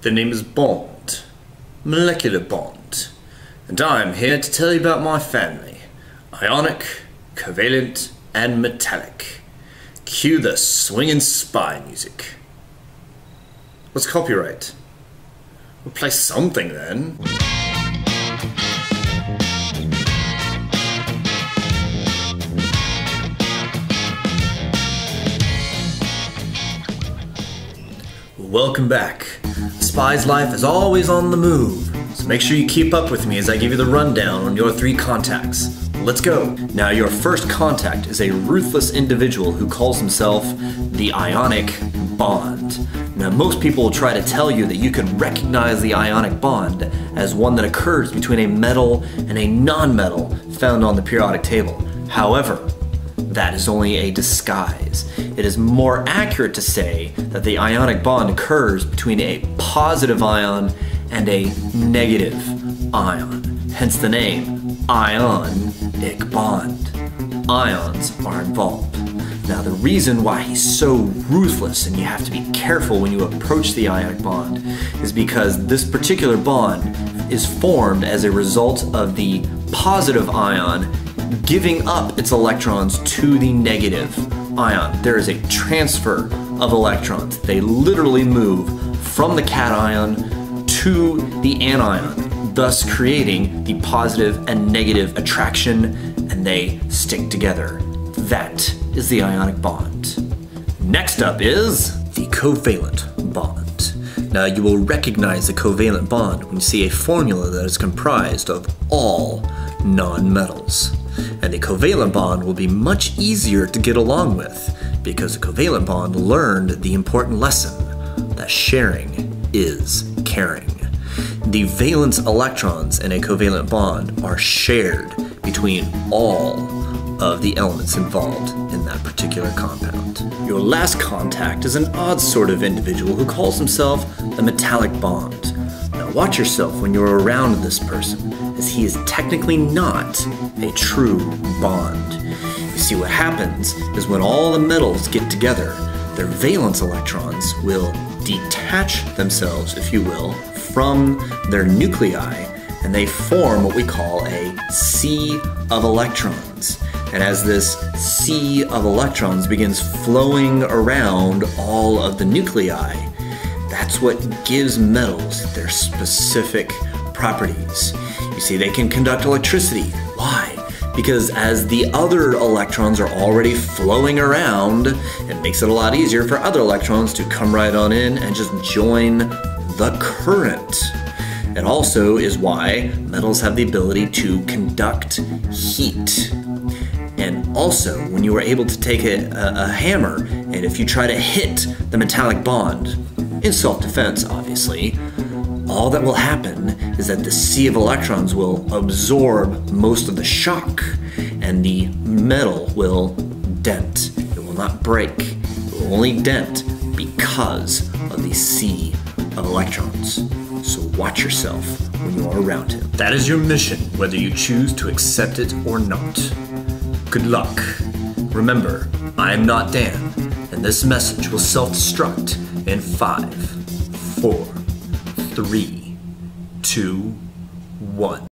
The name is Bond, Molecular Bond, and I'm here to tell you about my family. Ionic, covalent, and metallic. Cue the swingin' spy music. What's copyright? We'll play something then. Welcome back. A spy's life is always on the move, so make sure you keep up with me as I give you the rundown on your three contacts. Let's go! Now, your first contact is a ruthless individual who calls himself the Ionic Bond. Now, most people will try to tell you that you can recognize the ionic bond as one that occurs between a metal and a non-metal found on the periodic table. However, that is only a disguise. It is more accurate to say that the ionic bond occurs between a positive ion and a negative ion, hence the name ionic bond. Ions are involved. Now, the reason why he's so ruthless and you have to be careful when you approach the ionic bond is because this particular bond is formed as a result of the positive ion giving up its electrons to the negative ion. There is a transfer of electrons. They literally move from the cation to the anion, thus creating the positive and negative attraction, and they stick together. That is the ionic bond. Next up is the covalent bond. Now, you will recognize the covalent bond when you see a formula that is comprised of all non-metals. And the covalent bond will be much easier to get along with because the covalent bond learned the important lesson that sharing is caring. The valence electrons in a covalent bond are shared between all of the elements involved in that particular compound. Your last contact is an odd sort of individual who calls himself the metallic bond. Now, watch yourself when you're around this person, as he is technically not a true bond. You see, what happens is when all the metals get together, their valence electrons will detach themselves, if you will, from their nuclei, and they form what we call a sea of electrons. And as this sea of electrons begins flowing around all of the nuclei, that's what gives metals their specific properties. You see, they can conduct electricity. Why? Because as the other electrons are already flowing around, it makes it a lot easier for other electrons to come right on in and just join the current. It also is why metals have the ability to conduct heat. And also, when you are able to take a hammer, and if you try to hit the metallic bond, in self-defense obviously, all that will happen is that the sea of electrons will absorb most of the shock, and the metal will dent. It will not break. It will only dent because of the sea of electrons. So watch yourself when you are around him. That is your mission, whether you choose to accept it or not. Good luck. Remember, I am not Dan, and this message will self-destruct in 5, 4, 3, 2, 1.